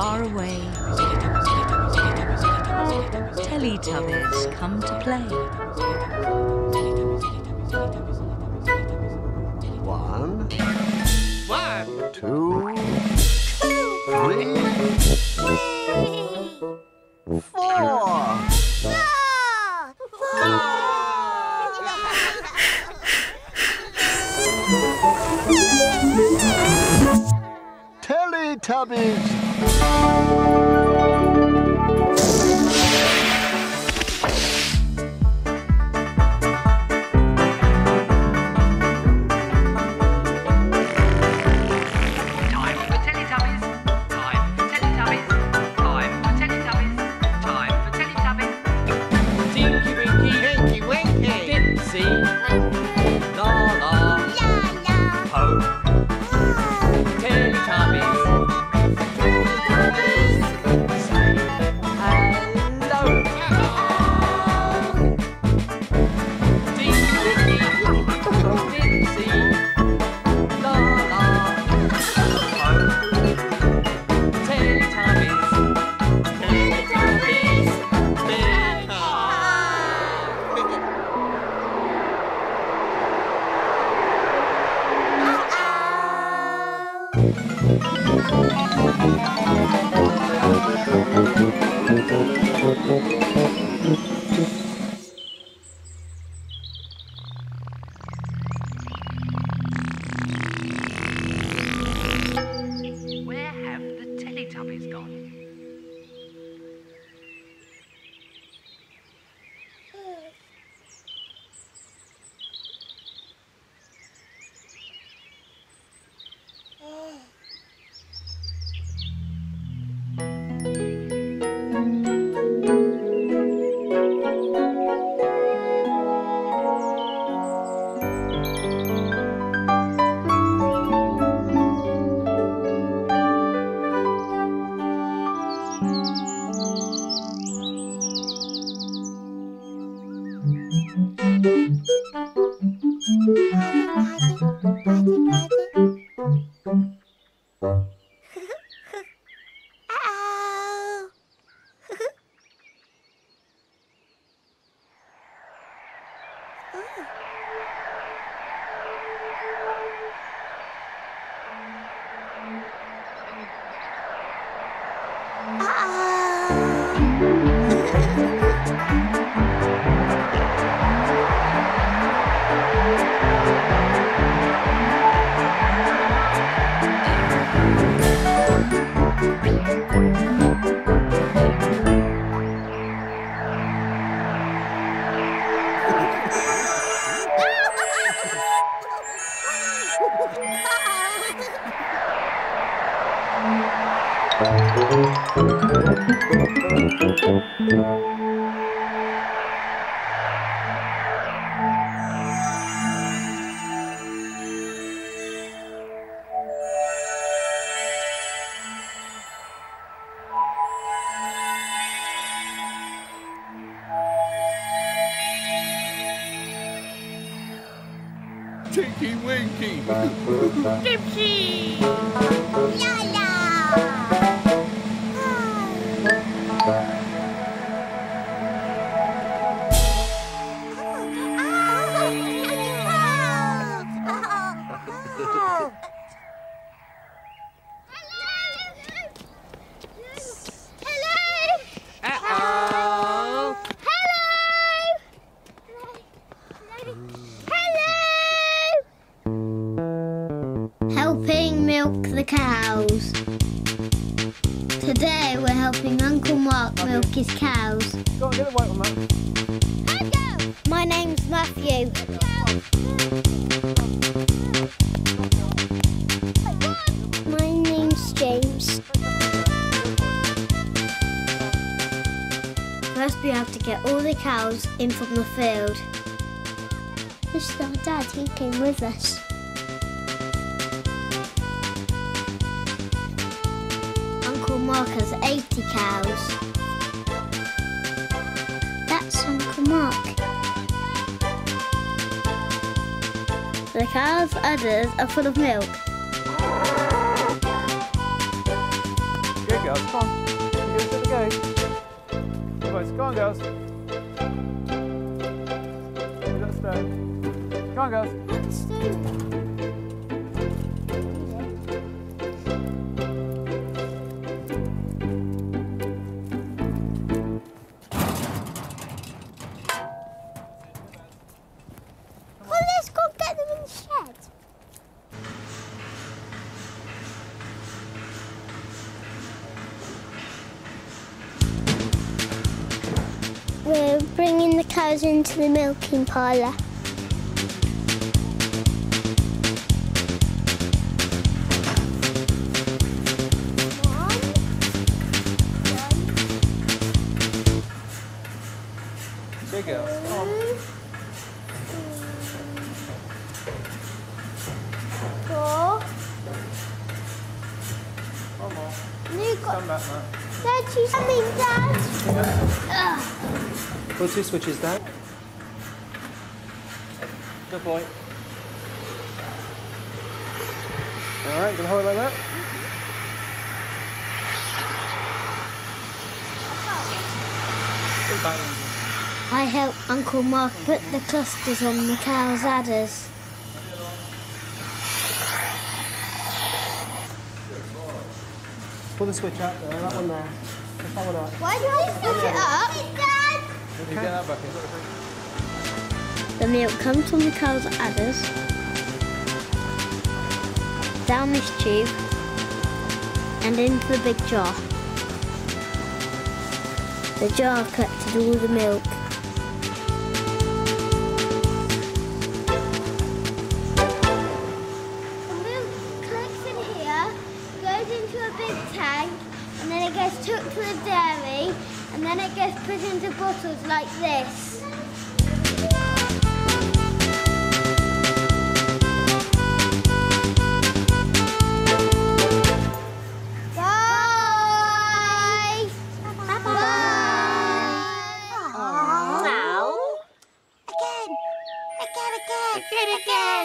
far away. Teletubbies come to play. One, two, three, four. Teletubbies! Time for Teletubbies! Time for Teletubbies! Time for Teletubbies! Time for Teletubbies! Tinky Winky! Tinky Winky! Dipsy! Laa-Laa! Laa-Laa! Po! Tinky Winky! Dipsy! Laa-Laa! In from the field. This is our dad, he came with us. Uncle Mark has 80 cows. That's Uncle Mark. The cows' udders are full of milk. girls. Come on. Give it a go. Come on, boys. Come on, girls. Give it a stone. Come on, girls. Well, let's go get them in the shed. We're bringing the cows into the milking parlour. Two girls, come on. Four. One more. Come back, man. Dad, she's coming, Dad. Put two switches down. Good boy. All right, gonna hold it like that. Good balance. I helped Uncle Mark put the clusters on the cow's adders. Pull the switch up there, that one there. That one up. Why do I switch it up? Dad! Okay. You get that bucket. The milk comes from the cow's adders, down this tube, and into the big jar. The jar collected all the milk. And then it gets put into bottles like this. Bye! Bye-bye! Bye! Now? Again! Again, again! Again, again!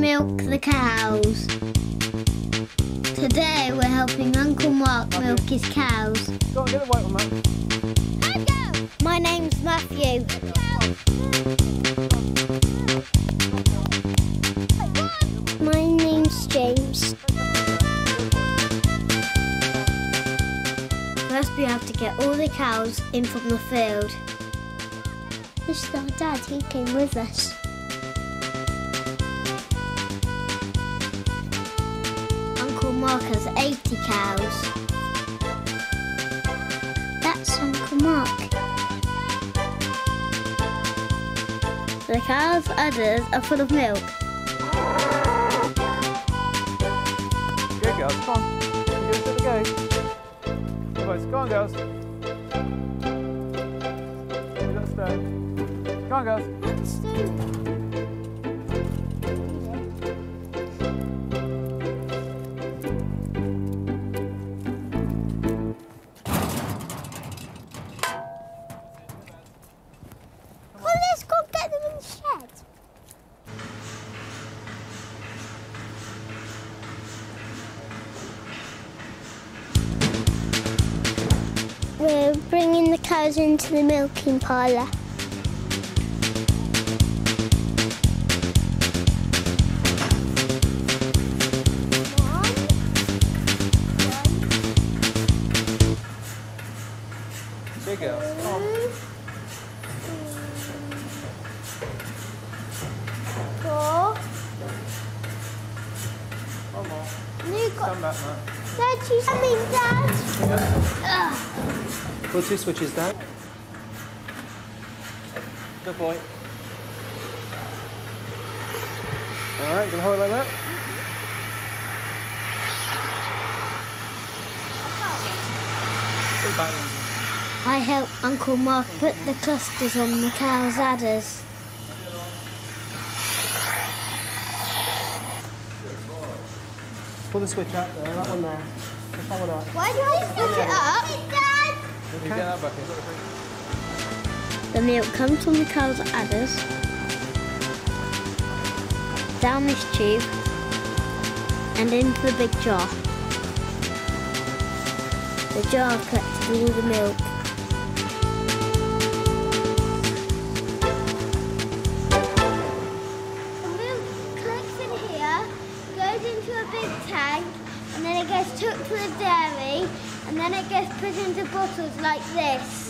Milk the cows. Today we're helping Uncle Mark milk his cows. Go on, get the white one, man. Let's go! My name's Matthew. My name's James. First we have to get all the cows in from the field. This is our dad, he came with us. Mark has 80 cows. That's Uncle Mark. The cows' udders are full of milk. Good girls, come on. Give it a go. Boys, come on, girls. Give it a stone. Come on, girls. Give it a stone. We're bringing the cows into the milking parlour. Two girls, come on. Four. One more. Come back, man. Dad, she's coming, Dad. Put two switches down. Good boy. All right, gonna hold it like that. Good balance. I helped Uncle Mark put the clusters on the cow's adders. Pull the switch up there, that one there. That one up. Why do I switch it up? Dad! Okay. You get that bucket. The milk comes from the cow's udders, down this tube and into the big jar. The jar collects all the milk. The milk collects in here, goes into a big tank, and then it gets took to the dairy, and then it gets put into bottles like this.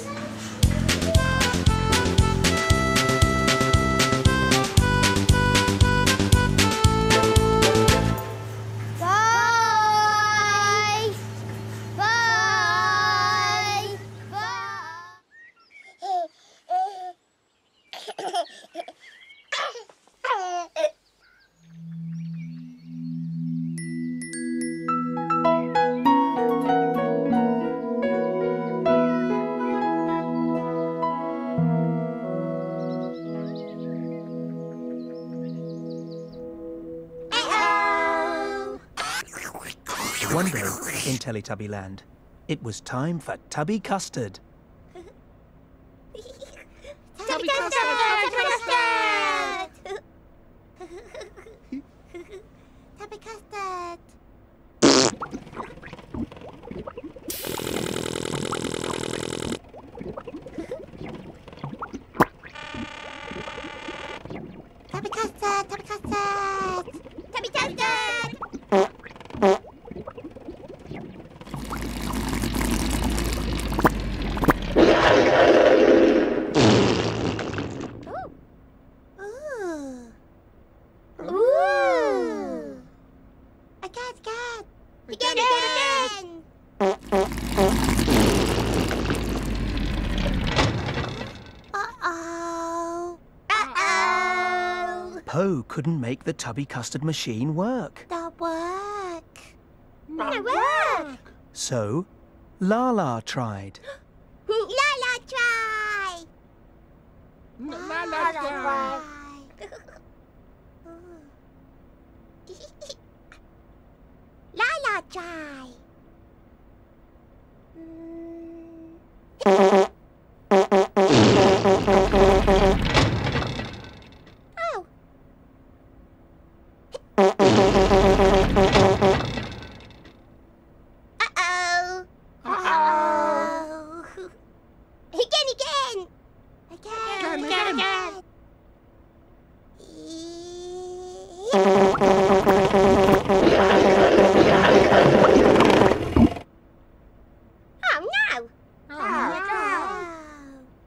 One day in Teletubbyland, it was time for Tubby Custard. Tubby Custard! Custard! Tubby Custard! Tubby Custard! Tubby Custard! Tubby Custard! Po couldn't make the Tubby Custard Machine work. Not work! So, Laa-Laa tried. Laa-Laa try! Laa-Laa try! Laa-Laa try!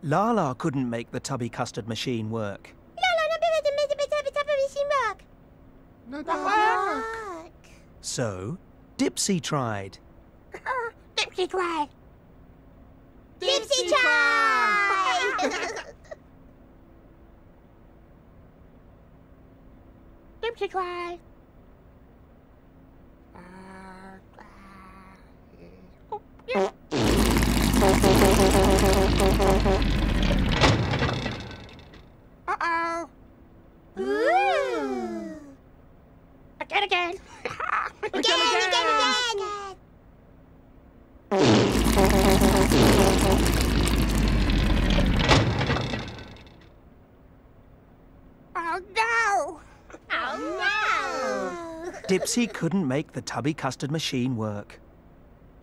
Laa-Laa couldn't make the Tubby Custard Machine work. Laa-Laa couldn't make the Tubby Machine work. Not work. So, Dipsy tried. Dipsy tried. Dipsy tried. Dipsy tried. Dipsy couldn't make the Tubby Custard Machine work.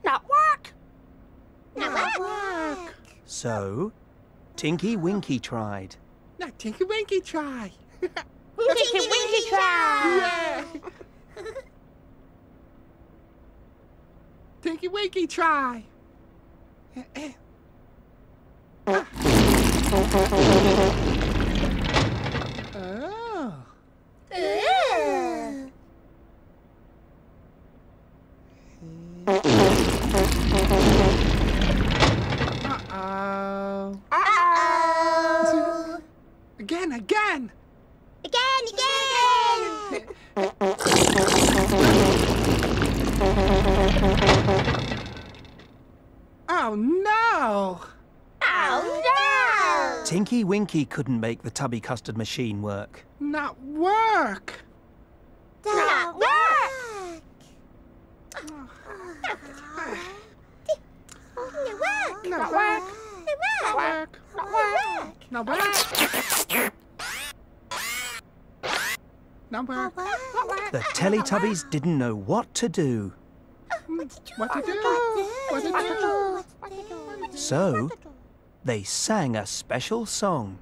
Not work! So, Tinky Winky tried. Tinky Winky try! Yeah. Tinky Winky try! Oh no! Tinky Winky couldn't make the Tubby Custard Machine work. Not work! Number. The Teletubbies didn't know what to do. So, they sang a special song.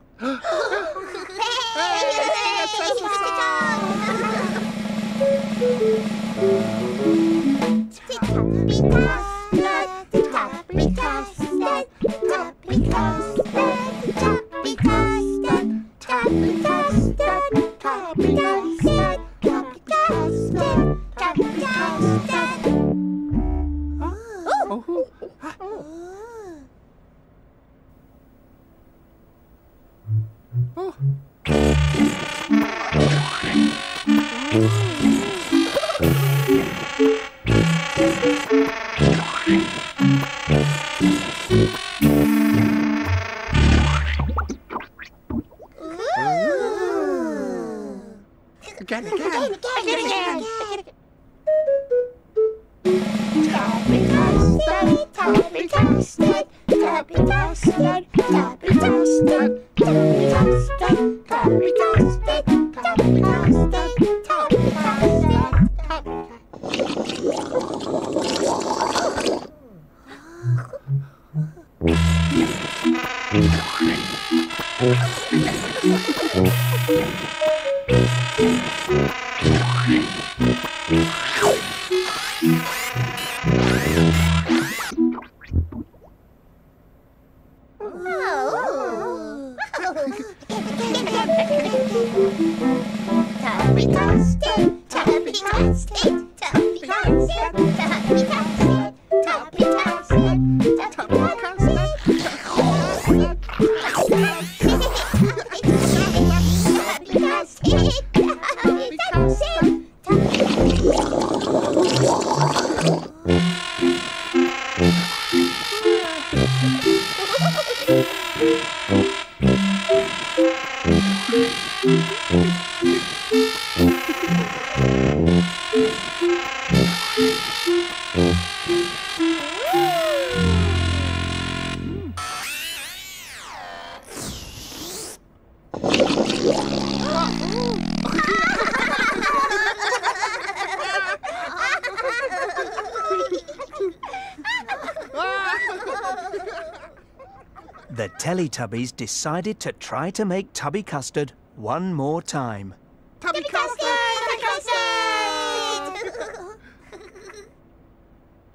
The Teletubbies decided to try to make Tubby Custard one more time. Tubby Custard!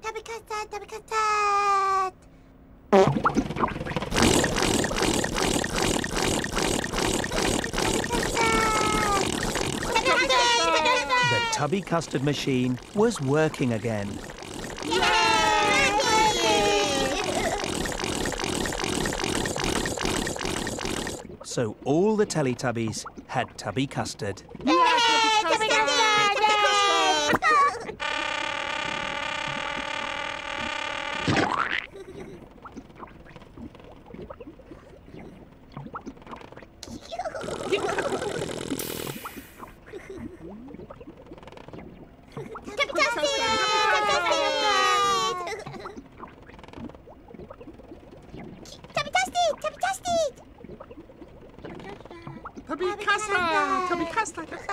Tubby Custard! Tubby Custard! Tubby Custard! The Tubby Custard Machine was working again. So all the Teletubbies had Tubby Custard. Yay! Tubby Custard! Tubby Custard! Tubby Custard! Tubby Custard!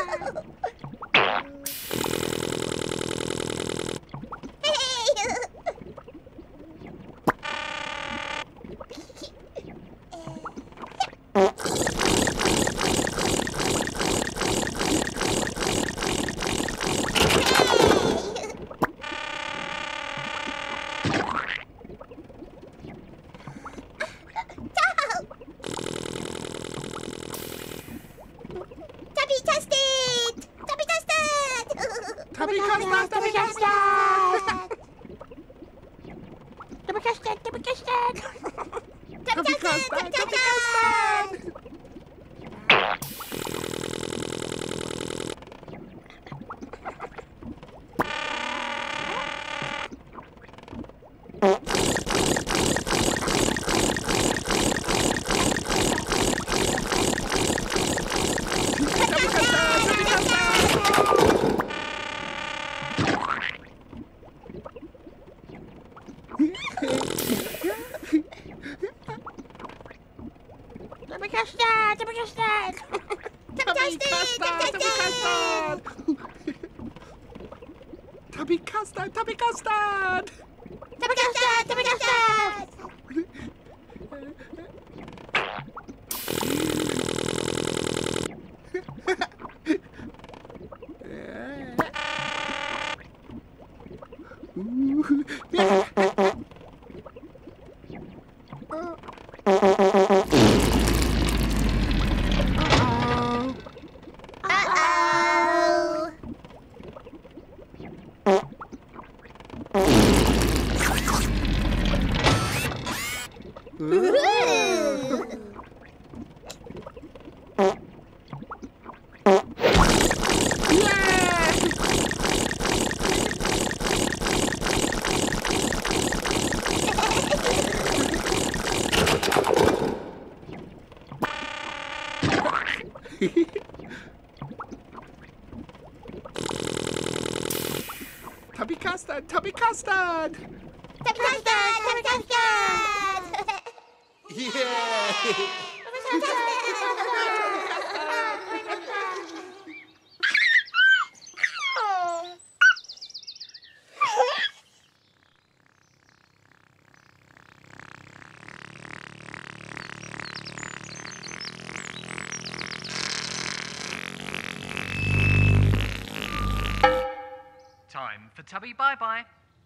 Tubby Custard! Tubby Custard! Tubby custard! Tubby custard! Tubby custard! Tubby custard! Tubby custard! Tubby custard! Tubby custard! Tubby custard! Tubby custard! Tubby custard! Tubby custard! Yeah! Tubby custard! Tubby bye-bye.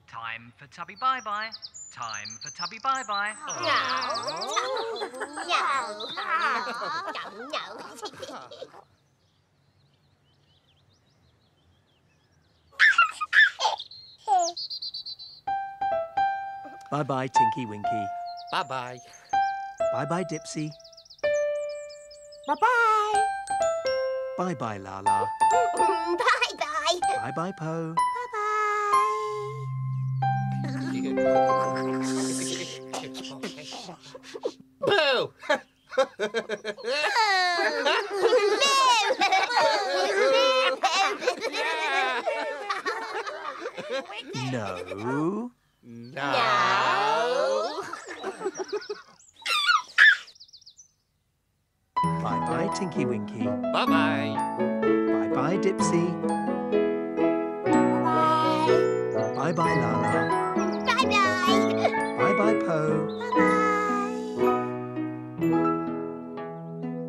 Time for Tubby bye-bye. Time for Tubby bye-bye. Oh. No. No. No. No. No. Bye-bye, Tinky Winky. Bye-bye. Bye-bye, Dipsy. Bye-bye. Bye-bye, Laa-Laa. Bye-bye. Bye-bye, Po. Boo! No. No. Bye-bye, Tinky Winky. Bye-bye. Bye-bye, Dipsy. Bye-bye. Bye-bye, Laa-Laa. Bye-bye, Po. Bye-bye.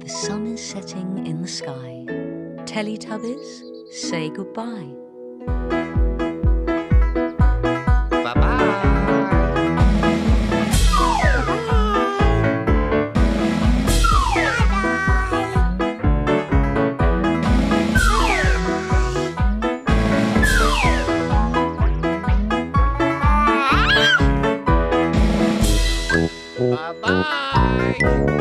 The sun is setting in the sky. Teletubbies, say goodbye. Bye-bye.